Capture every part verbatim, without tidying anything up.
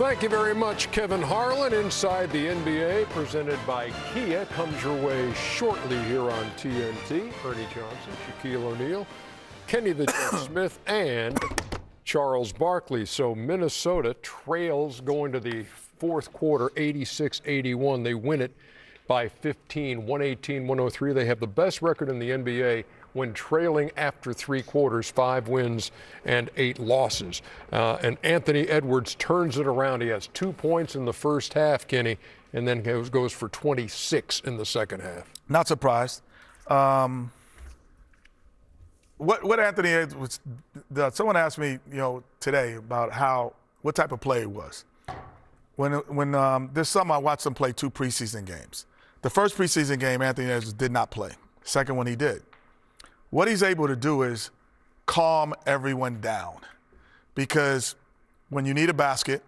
Thank you very much, Kevin Harlan. Inside the N B A, presented by Kia, comes your way shortly here on T N T. Ernie Johnson, Shaquille O'Neal, Kenny the Derek Smith, and Charles Barkley. So Minnesota trails going to the fourth quarter, eighty-six eighty-one. They win it by fifteen, one eighteen, one oh three. They have the best record in the N B A when trailing after three quarters, five wins and eight losses. Uh, and Anthony Edwards turns it around. He has two points in the first half, Kenny, and then goes, goes for twenty-six in the second half. Not surprised. Um, what, what Anthony Edwards, uh, someone asked me, you know, today about how, what type of play it was. When, when um, this summer I watched him play two preseason games. The first preseason game, Anthony Edwards did not play. Second one, he did. What he's able to do is calm everyone down, because when you need a basket,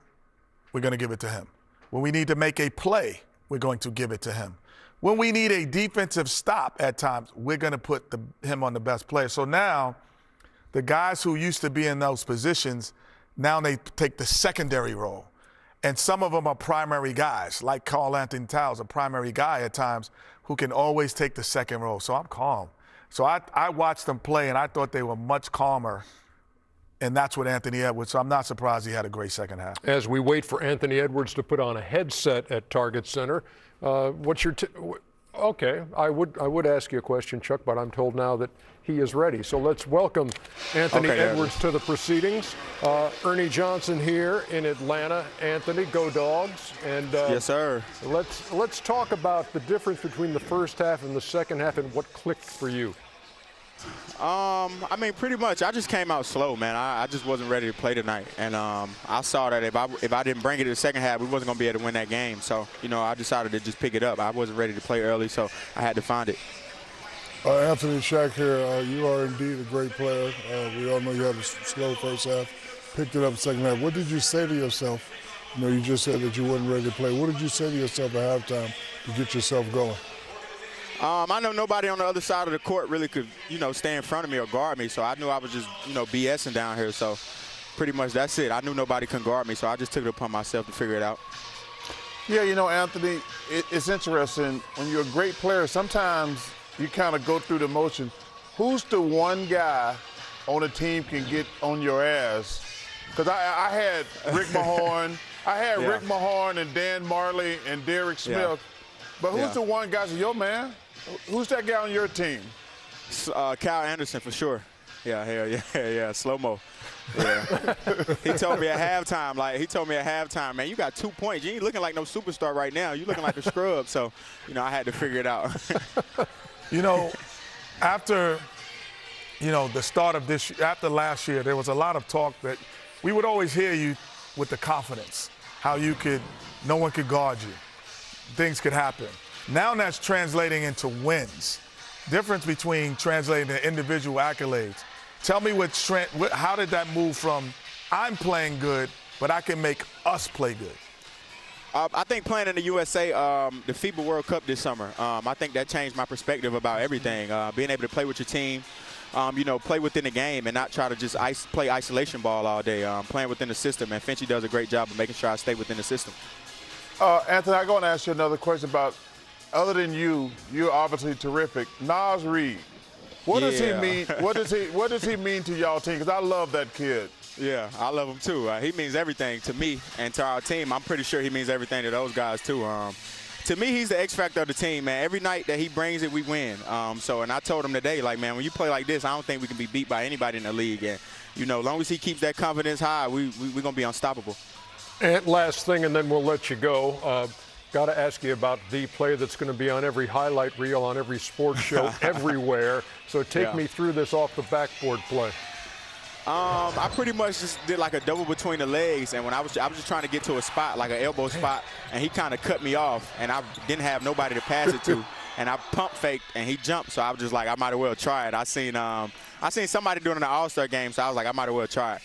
we're going to give it to him. When we need to make a play, we're going to give it to him. When we need a defensive stop at times, we're going to put the, him on the best player. So now the guys who used to be in those positions, now they take the secondary role. And some of them are primary guys, like Carl Anthony Towns, a primary guy at times who can always take the second role. So I'm calm. So I, I watched them play, and I thought they were much calmer. And that's what Anthony Edwards, so I'm not surprised he had a great second half. As we wait for Anthony Edwards to put on a headset at Target Center, uh, what's your t okay, I would, I would ask you a question, Chuck, but I'm told now that he is ready. So let's welcome Anthony okay, Edwards to the proceedings. Uh, Ernie Johnson here in Atlanta. Anthony, go Dogs. And uh, yes, sir. Let's let's talk about the difference between the first half and the second half, and what clicked for you. Um, I mean, pretty much. I just came out slow, man. I, I just wasn't ready to play tonight, and um, I saw that if I if I didn't bring it to the second half, we wasn't gonna be able to win that game. So, you know, I decided to just pick it up. I wasn't ready to play early, so I had to find it. Uh, Anthony, Shaq here. Uh, you are indeed a great player. Uh, we all know you had a slow first half, picked it up second half. What did you say to yourself? You know, you just said that you weren't ready to play. What did you say to yourself at halftime to get yourself going? Um, I know nobody on the other side of the court really could, you know, stay in front of me or guard me. So I knew I was just, you know, BSing down here. So pretty much that's it. I knew nobody could guard me, so I just took it upon myself to figure it out. Yeah, you know, Anthony, it, it's interesting. When you're a great player, sometimes you kind of go through the motion. Who's the one guy on a team can get on your ass? Because I, I had Rick Mahorn. I had yeah. Rick Mahorn and Dan Marley and Derek Smith. Yeah. But who's yeah. the one guy said, yo, man, who's that guy on your team? Uh, Kyle Anderson, for sure. Yeah, hell yeah, yeah, yeah, slow-mo. Yeah. He told me at halftime, like, he told me at halftime, man, you got two points. You ain't looking like no superstar right now. You looking like a scrub. So, you know, I had to figure it out. You know, after, you know, the start of this, after last year, there was a lot of talk that we would always hear you with the confidence, how you could, no one could guard you, things could happen. Now that's translating into wins. Difference between translating to individual accolades. Tell me what, what how did that move from I'm playing good, but I can make us play good? Uh, I think playing in the U S A, um, the FIBA World Cup this summer, um, I think that changed my perspective about everything. Uh, being able to play with your team, um, you know, play within the game and not try to just ice, play isolation ball all day. Um, playing within the system, and Finchie does a great job of making sure I stay within the system. Uh, Anthony, I'm going to ask you another question about, other than you, you're obviously terrific. Nas Reed, what yeah. does he mean? What does he? What does he mean to y'all team? Because I love that kid. Yeah, I love him too. Uh, he means everything to me and to our team. I'm pretty sure he means everything to those guys too. Um, to me, he's the X factor of the team, man. Every night that he brings it, we win. Um, so, and I told him today, like, man, when you play like this, I don't think we can be beat by anybody in the league. And you know, as long as he keeps that confidence high, we, we we're gonna be unstoppable. And last thing, and then we'll let you go. Uh, Got to ask you about the play that's going to be on every highlight reel, on every sports show, everywhere. So take yeah. me through this off the backboard play. Um, I pretty much just did like a double between the legs, and when I was, I was just trying to get to a spot, like an elbow spot, and he kind of cut me off, and I didn't have nobody to pass it to, and I pump faked, and he jumped. So I was just like, I might as well try it. I seen, um, I seen somebody doing an All-Star game, so I was like, I might as well try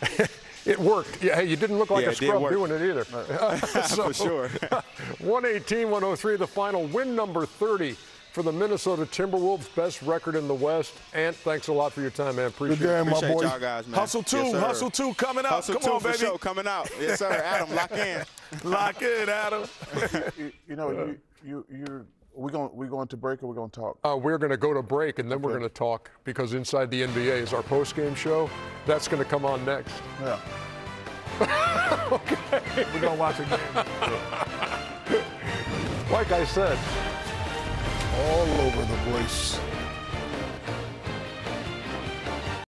it. It worked. Yeah, hey, you didn't look like yeah, a scrub doing it either. So, for sure. one eighteen, one oh three, the final. Win number thirty for the Minnesota Timberwolves, best record in the West. Ant, thanks a lot for your time, man. Appreciate it. Good game, my boy. Y'all guys, man. Hustle two, yes, Hustle two coming out. Hustle Come two on, for baby. Show coming out. Yes, sir. Adam, lock in. Lock in, Adam. you, you know, you, you, you're. We're going, we're going to break, or we're going to talk? Uh, we're going to go to break, and then okay. we're going to talk, because Inside the N B A is our post-game show. That's going to come on next. Yeah. Okay. We're going to watch a game. Like I said, all over the place.